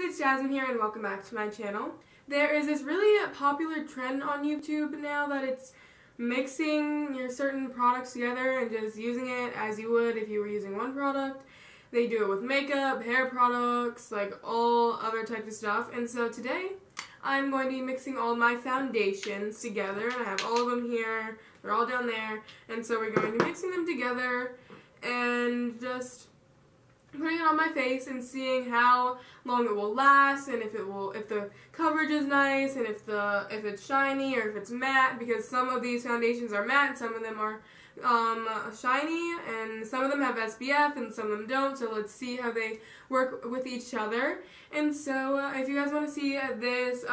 guys, it's Jasmine here and welcome back to my channel. There is this really popular trend on YouTube now that it's mixing your certain products together and just using it as you would if you were using one product. They do it with makeup, hair products, like all other types of stuff. And so today I'm going to be mixing all my foundations together, and I have all of them here. They're all down there. And so we're going to be mixing them together and just putting it on my face and seeing how long it will last, and if the coverage is nice, and if it's shiny or if it's matte, because some of these foundations are matte and some of them are shiny, and some of them have SPF and some of them don't. So let's see how they work with each other. And so if you guys want to see this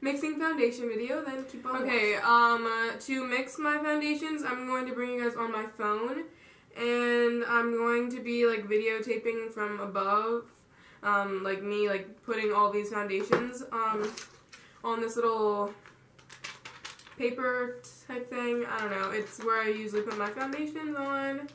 mixing foundation video, then keep on watching. Okay, to mix my foundations, I'm going to bring you guys on my phone, and I'm going to be like videotaping from above, like me like putting all these foundations on this little paper type thing. I don't know, it's where I usually put my foundations on.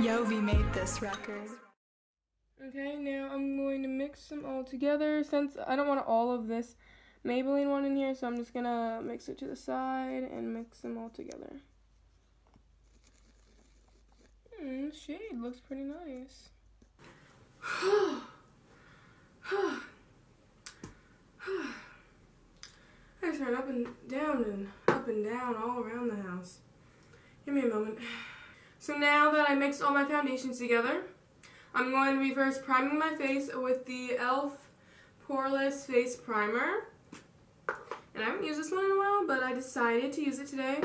Yovi made this record. Okay, now I'm going to mix them all together since I don't want all of this Maybelline one in here, so I'm just gonna mix it to the side and mix them all together. Shade looks pretty nice. I just ran up and up and down all around the house. Give me a moment. So now that I mixed all my foundations together, I'm going to be first priming my face with the E.L.F. Poreless Face Primer. And I haven't used this one in a while, but I decided to use it today.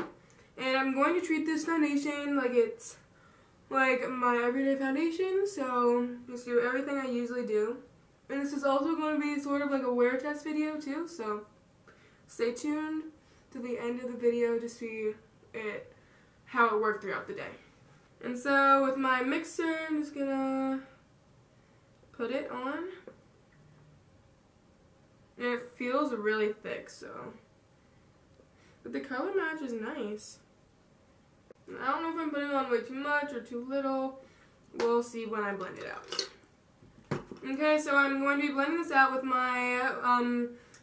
And I'm going to treat this foundation like it's like my everyday foundation. So just do everything I usually do. And this is also going to be sort of like a wear test video too. So stay tuned to the end of the video to see how it worked throughout the day. And so with my mixer, I'm just gonna put it on. And it feels really thick, so. But the color match is nice. I don't know if I'm putting on way too much or too little. We'll see when I blend it out. Okay, so I'm going to be blending this out with my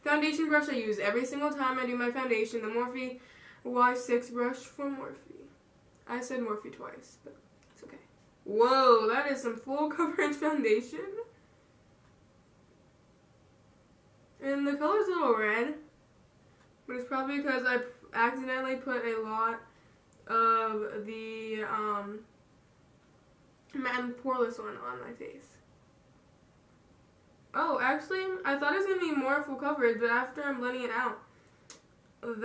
foundation brush I use every single time I do my foundation, the Morphe Y6 brush from Morphe. I said Morphe twice, but it's okay. Whoa, that is some full coverage foundation. And the color's a little red, but it's probably because I accidentally put a lot of the matte poreless one on my face. Oh, actually, I thought it was going to be more full coverage, but after I'm blending it out,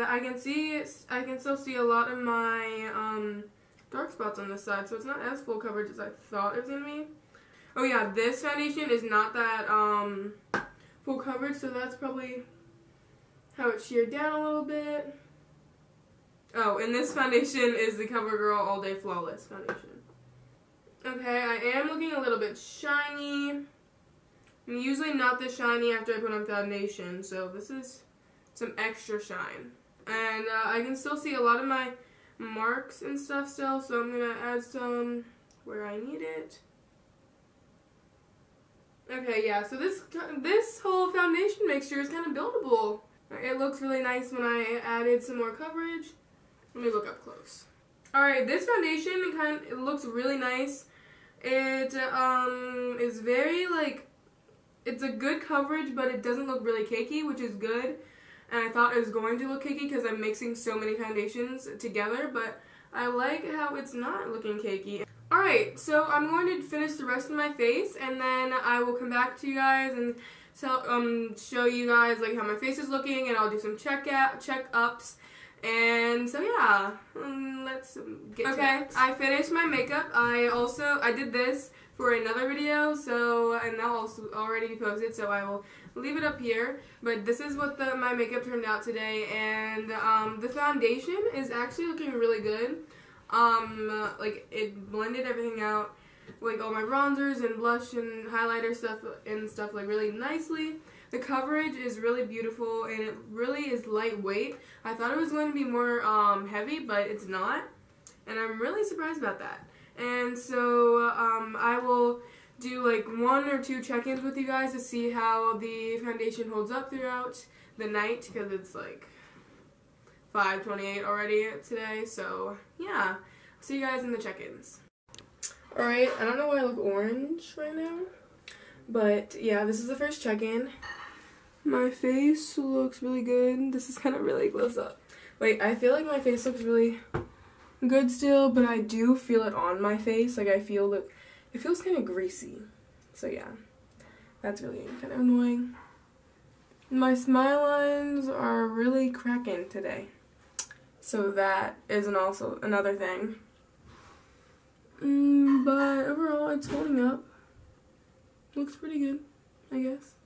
I can still see a lot of my dark spots on this side, so it's not as full coverage as I thought it was going to be. Oh yeah, this foundation is not that full coverage, so that's probably how it sheared down a little bit. Oh, and this foundation is the CoverGirl All Day Flawless Foundation. Okay, I am looking a little bit shiny. I'm usually not this shiny after I put on foundation, so this is some extra shine. And I can still see a lot of my marks and stuff still, so I'm going to add some where I need it. Okay, yeah, so this whole foundation mixture is kind of buildable. It looks really nice when I added some more coverage. Let me look up close. Alright, this foundation it looks really nice. It is very, like, it's a good coverage, but it doesn't look really cakey, which is good. And I thought it was going to look cakey because I'm mixing so many foundations together, but I like how it's not looking cakey. Alright, so I'm going to finish the rest of my face, and then I will come back to you guys and show you guys like how my face is looking, and I'll do some check-ups. And so yeah, let's get to it. Okay, I finished my makeup. I did this for another video, so, and that'll also already be posted, so I will leave it up here, but this is what my makeup turned out today. And the foundation is actually looking really good. Like, it blended everything out, like all my bronzers and blush and highlighter stuff and stuff like really nicely. The coverage is really beautiful and it really is lightweight. I thought it was going to be more heavy, but it's not, and I'm really surprised about that. And so I will do like one or two check-ins with you guys to see how the foundation holds up throughout the night, because it's like 5:28 already today, so yeah. See you guys in the check-ins. Alright, I don't know why I look orange right now, but yeah, this is the first check-in. My face looks really good. This is kind of really close up. Wait, I feel like my face looks really good still, but I do feel it on my face. Like, I feel that it feels kind of greasy. So yeah, that's really kind of annoying. My smile lines are really cracking today, so that isn't also another thing. But overall, it's holding up. Looks pretty good, I guess.